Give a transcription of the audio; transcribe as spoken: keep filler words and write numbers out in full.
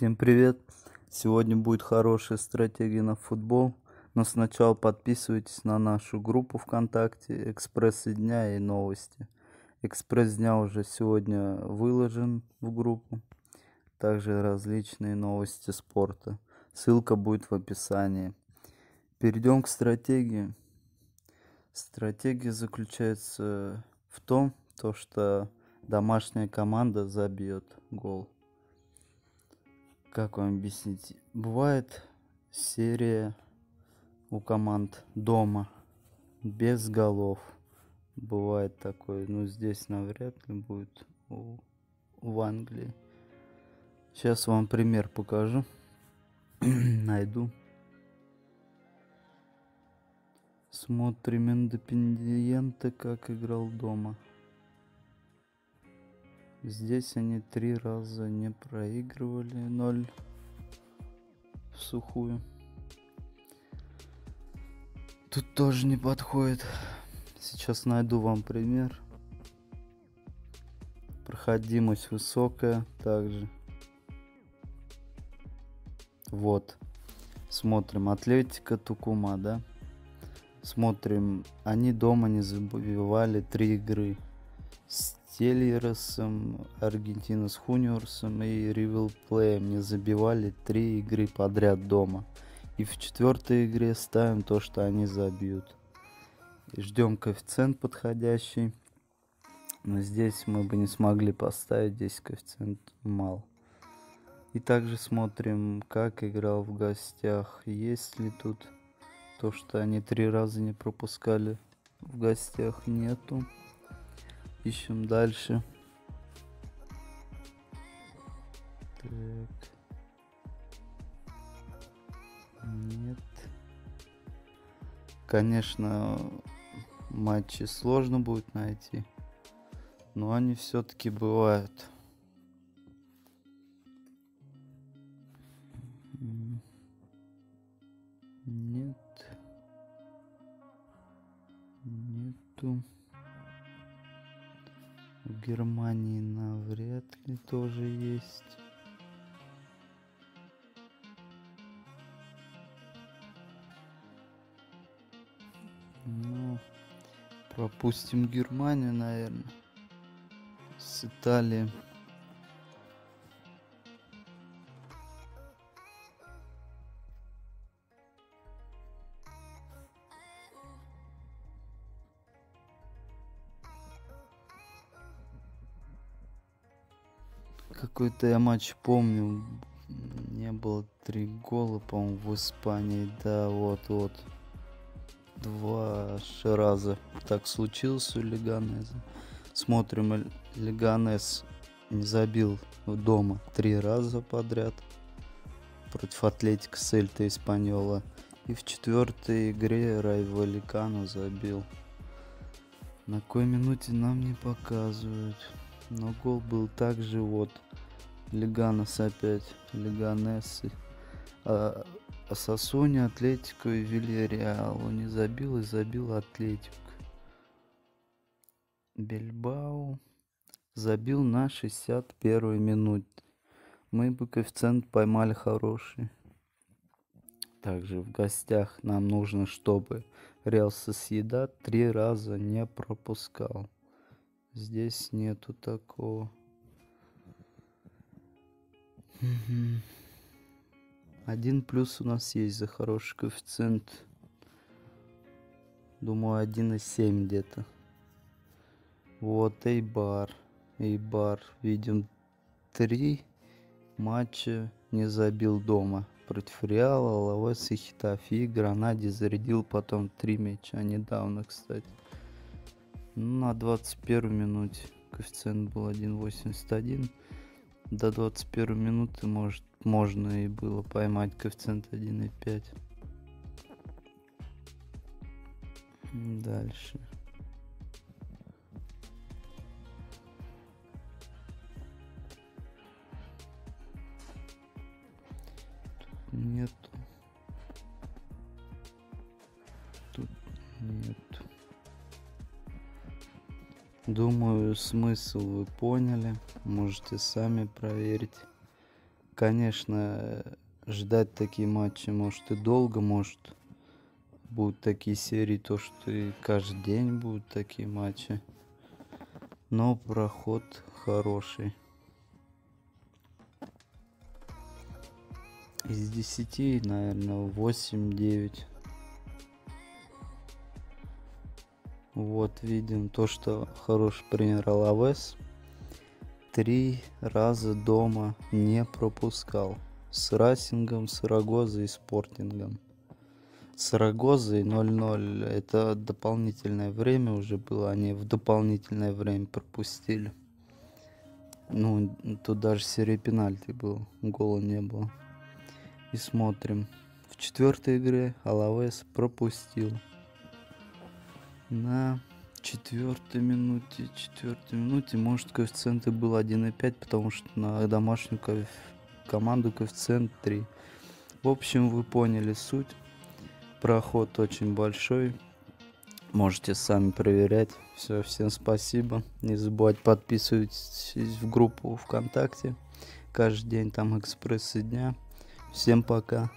Всем привет! Сегодня будет хорошая стратегия на футбол, но сначала подписывайтесь на нашу группу ВКонтакте «Экспрессы дня» и новости. Экспресс дня уже сегодня выложен в группу, также различные новости спорта. Ссылка будет в описании. Перейдем к стратегии. Стратегия заключается в том, то, что домашняя команда забьет гол. Как вам объяснить? Бывает серия у команд дома без голов. Бывает такое, но здесь навряд ли будет в Англии. Сейчас вам пример покажу. Найду. Смотрим Индепендиенты, как играл дома. Здесь они три раза не проигрывали, ноль в сухую. Тут тоже не подходит. Сейчас найду вам пример. Проходимость высокая также. Вот. Смотрим Атлетика Тукума, да? Смотрим, они дома не забивали три игры. С Телересом, Аргентина с Хуниорсом и Ривелплеем не забивали три игры подряд дома. И в четвертой игре ставим то, что они забьют. И ждем коэффициент подходящий. Но здесь мы бы не смогли поставить, здесь коэффициент мал. И также смотрим, как играл в гостях. Есть ли тут то, что они три раза не пропускали в гостях? Нету. Ищем дальше. Так. Нет. Конечно, матчи сложно будет найти, но они все-таки бывают. Нет. Нету. В Германии навряд ли тоже есть. Ну, пропустим Германию, наверное. С Италией. Какой-то я матч помню, не было три гола, по-моему, в Испании, да, вот-вот, два раза так случилось у Леганеса. Смотрим, Леганес не забил дома три раза подряд против Атлетика Сельта и Испаньола, и в четвертой игре Райвеликану забил. На какой минуте нам не показывают? Но гол был также вот Леганес опять, Леганес, а, а Сосуня, Атлетико и Вильярреал. Он не забил и забил Атлетик. Бильбао забил на шестьдесят первой минуте. Мы бы коэффициент поймали хороший. Также в гостях нам нужно, чтобы Реал Сосьедад три раза не пропускал. Здесь нету такого. Один плюс у нас есть за хороший коэффициент. Думаю, один и семь где-то. Вот Эйбар. Эйбар, видим, три матча не забил дома. Против Реала, Лавас и Хитафе. Гранаде зарядил потом три мяча недавно, кстати. На двадцать первой минуте коэффициент был один и восемьдесят один. До двадцать первой минуты может, можно и было поймать коэффициент один и пять. Дальше. Тут нету. Тут нету. Думаю, смысл вы поняли, можете сами проверить. конечно, ждать такие матчи, может, и долго, может, будут такие серии, то, что и каждый день будут такие матчи. Но проход хороший. Из десяти, наверное, восемь-девять. Вот, видим то, что хороший пример Алавес. Три раза дома не пропускал. С Расингом, с Рагозой и Спортингом. С Рагозой ноль-ноль. Это дополнительное время уже было. Они в дополнительное время пропустили. Ну, тут даже серия пенальти была. Гола не было. И смотрим. В четвертой игре Алавес пропустил. На четвертой минуте, четвертой минуте, может, коэффициент и был один и пять, потому что на домашнюю коэф... команду коэффициент три. В общем, вы поняли суть. Проход очень большой. Можете сами проверять. Все, всем спасибо. Не забывайте подписывайтесь в группу ВКонтакте. Каждый день там экспрессы дня. Всем пока.